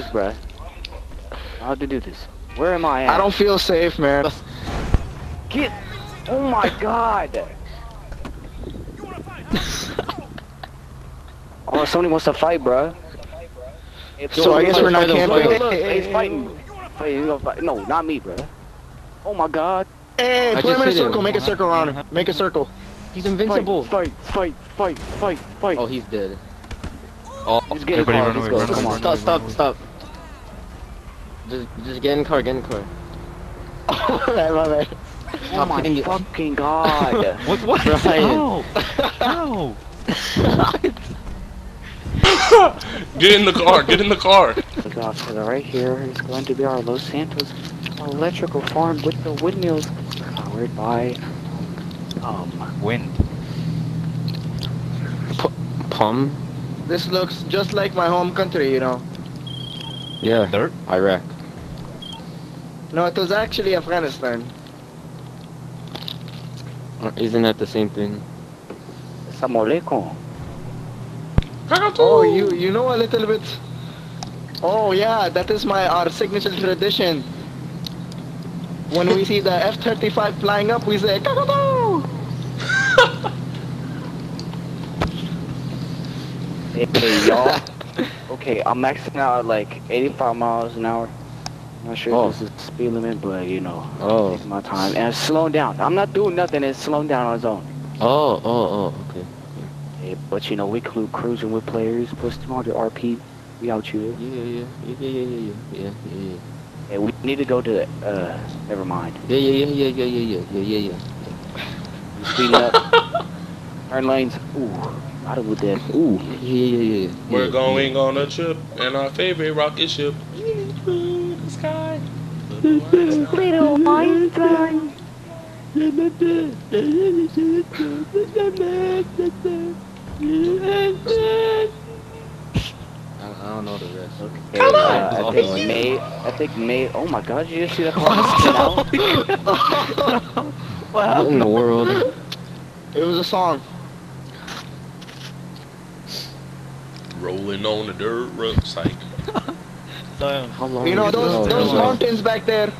do this, bro? How to do this? Where am I at? I don't feel safe, man. Get! Oh my god! Oh, somebody wants to fight, bro. So I guess we're not camping. Look, he's fighting. Hey, fight. No, not me, bro. Oh my god! Hey, put him in a circle. Make a circle around him. Make a circle. He's invincible. Fight. Oh, he's dead. Oh, just get in the car. Let's go. Come on. Stop. Just get in the car. Oh, my bad. Oh my fucking god! What? How? How? Get in the car! The Godfather right here is going to be our Los Santos electrical farm with the windmills powered by wind. Pum? This looks just like my home country, you know. Yeah, dirt? Iraq. No, it was actually Afghanistan. Isn't that the same thing? Assalamu alaikum. Oh, you know a little bit. Oh yeah, that is our signature tradition. When we see the F-35 flying up, we say Kakato! Hey y'all. Okay, I'm maxing out like 85 miles an hour. I'm not sure if this is the speed limit, but you know, it's my time. And it's slowing down. I'm not doing nothing. It's slowing down on its own. Okay. But you know, we include cruising with players, plus 200 RP, we out here. Yeah. And we need to go to, never mind. Yeah. Speeding up. Turn lanes. Ooh, I don't with that. Ooh, yeah. We're going on a trip, in our favorite rocket ship. The sky. Little Einstein. I don't know the rest. Okay. Come on! I think May. Oh my god, you just see that car? What in the world? It was a song. Rolling on the dirt road, psych. You know, those mountains back there.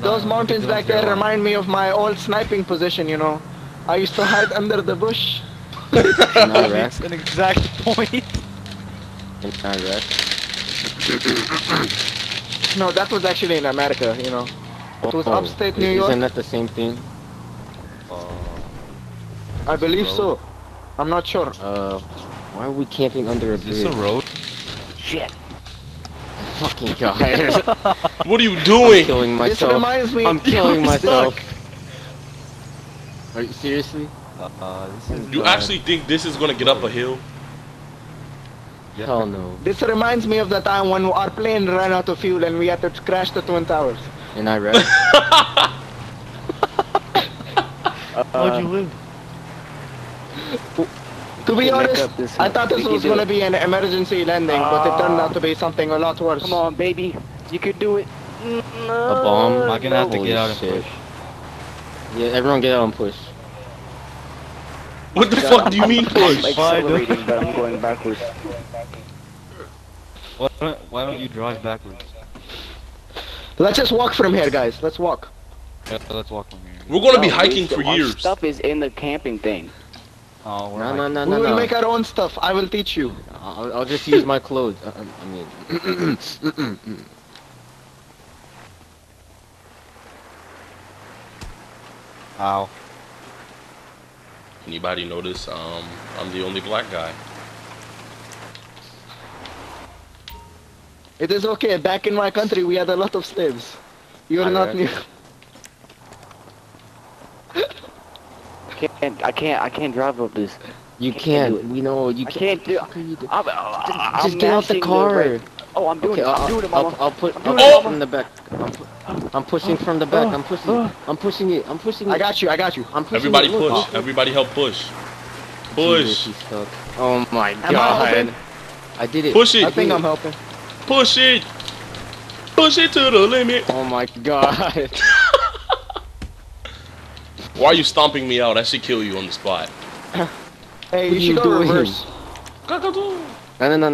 Those mountains back there remind me of my old sniping position, you know. I used to hide under the bush. That's an exact point. In Iraq. No, that was actually in America, you know. It was upstate New York. Isn't that the same thing? I believe so. I'm not sure. Why are we camping under a bridge? Is this a road? Shit. Fucking god. What are you doing? I'm killing myself. This reminds me. I'm killing myself. Are you seriously? You actually think this is gonna get up a hill? Yeah. Hell no. This reminds me of the time when our plane ran out of fuel and we had to crash the Twin Towers. In Iraq. How'd you live? To be honest, I thought this was gonna be an emergency landing, but it turned out to be something a lot worse. Come on, baby. You could do it. No, a bomb? I'm gonna have to get out and push. Yeah, everyone get out and push. What the fuck do you mean push? Accelerating, but I'm going backwards. Why don't you drive backwards? Let's just walk from here, guys. Let's walk. Yeah, let's walk from here. We're gonna be hiking for years. Stuff is in the camping thing. Oh, we're no. We will make our own stuff. I will teach you. I'll just use my clothes. Ow. Anybody notice, I'm the only black guy. It is okay, back in my country we had a lot of slaves. You're not new. I can't drive up this. You can't, we know, you can't. Just get out the car. Oh, I'm doing it, mama. I'll put from the back. I'm pushing from the back. I'm pushing it. I got you. Everybody push. Everybody help push. Push. Oh my god. I did it. Push it. I think I'm helping. Push it. Push it to the limit. Oh my god. Why are you stomping me out? I should kill you on the spot. Hey, you should go reverse. No,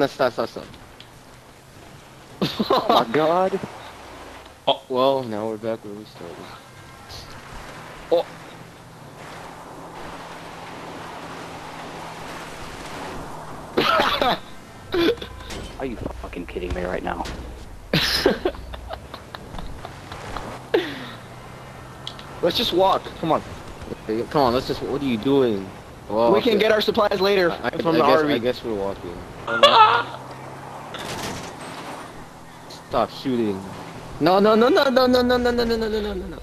stop. Oh my god. Oh. Well, now we're back where we started. Oh. Are you fucking kidding me right now? Let's just walk. Come on. Come on, let's just. What are you doing? Well, we can get our supplies later from the RV. I guess we're walking. Stop shooting. No, no, no, no, no, no, no, no, no, no, no, no, no, no.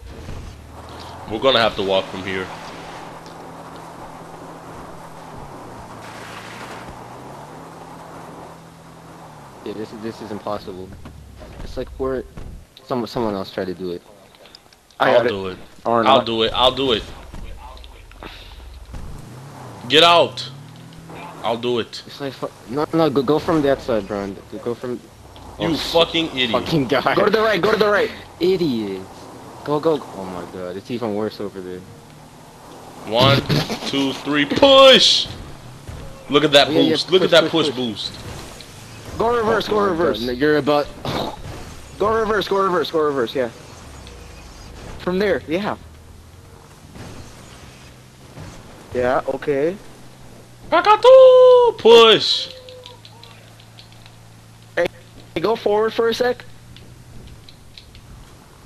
We're gonna have to walk from here. Yeah, this is impossible. It's like we're someone else tried to do it. I'll do it. I'll do it. I'll do it. Get out! I'll do it. It's like no, go from that side, Brian. Go from. Oh, you fucking idiot! Fucking guy. Go to the right. Go to the right. Idiot. Go. Oh my god, it's even worse over there. 1, 2, 3, push! Look at that boost. Yeah, push, Look at that push boost. Go reverse. Go reverse. God. You're about. Go reverse. Go reverse. Go reverse. Yeah. From there, yeah. Yeah, okay. Kakatu! Push! Hey, go forward for a sec.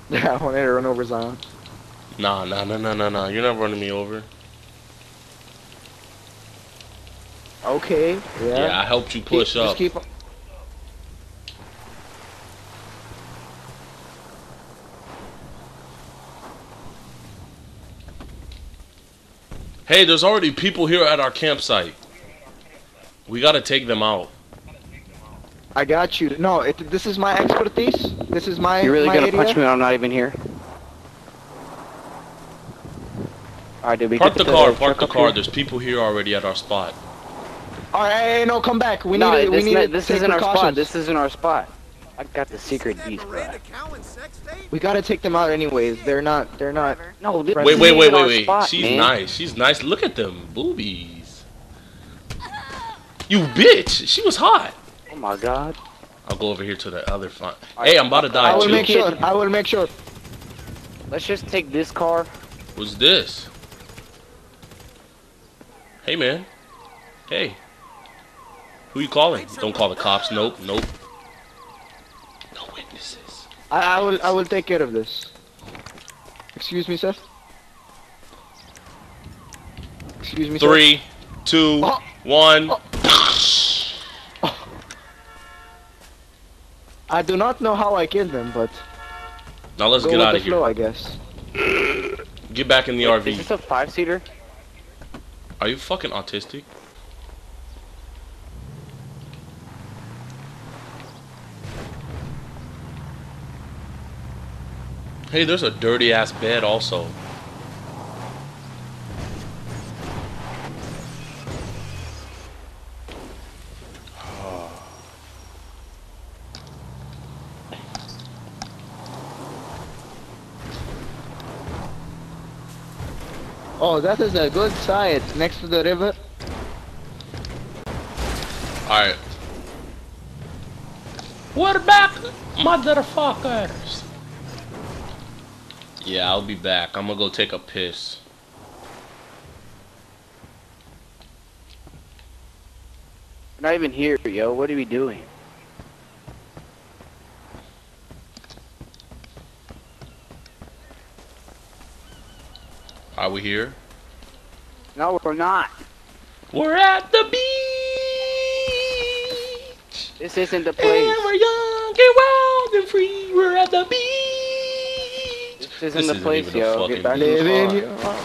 Yeah, I wanted to run over Zion. Nah, you're not running me over. Okay, yeah. Yeah, I helped you push up. Just keep on. Hey, there's already people here at our campsite. We gotta take them out. I got you. No, this is my expertise. This is my. You're really gonna punch me when I'm not even here? All right, did we park the car? Park the car. There's people here already at our spot. All right, no, come back. We need. We need. This isn't our spot. This isn't our spot. I got the secret beast. We gotta take them out anyways. They're not. No, wait. Spot, she's man. Nice. She's nice. Look at them boobies. You bitch. She was hot. Oh my god. I'll go over here to the other front. Right. Hey, I'm about to die. I will make sure. Let's just take this car. What's this? Hey man. Hey. Who you calling? Don't call the cops. Nope. I will take care of this. Excuse me, Seth. Excuse me, Seth. 3, 2, 1. Oh. I do not know how I killed them, but now let's get out of here. I guess. Get back in the RV. Is this a 5-seater? Are you fucking autistic? Hey, there's a dirty ass bed also. Oh, that is a good site next to the river. Alright. We're back, motherfuckers. Yeah, I'll be back. I'm gonna go take a piss. We're not even here, yo. What are we doing? Are we here? No, we're not. We're at the beach. This isn't the place. And we're young and wild and free. We're at the beach. This isn't the place, yo. Get back in your car.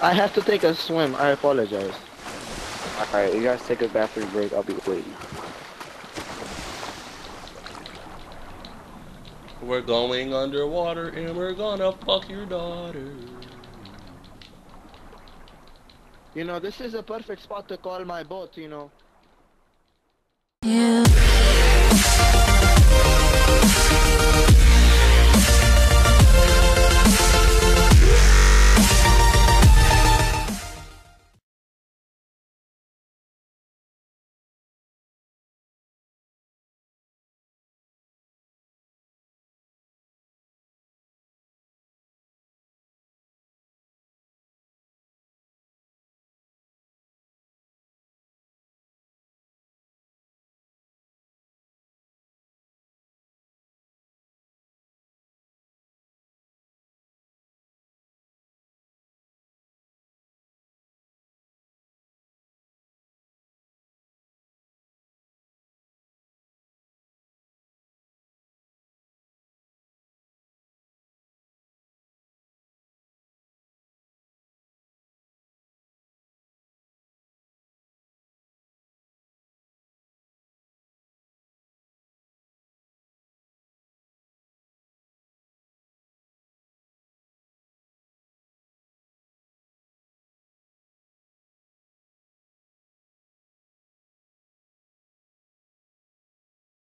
I have to take a swim. I apologize. Alright, you guys take a bathroom break. I'll be waiting. We're going underwater and we're gonna fuck your daughter. You know, this is a perfect spot to call my boat, you know.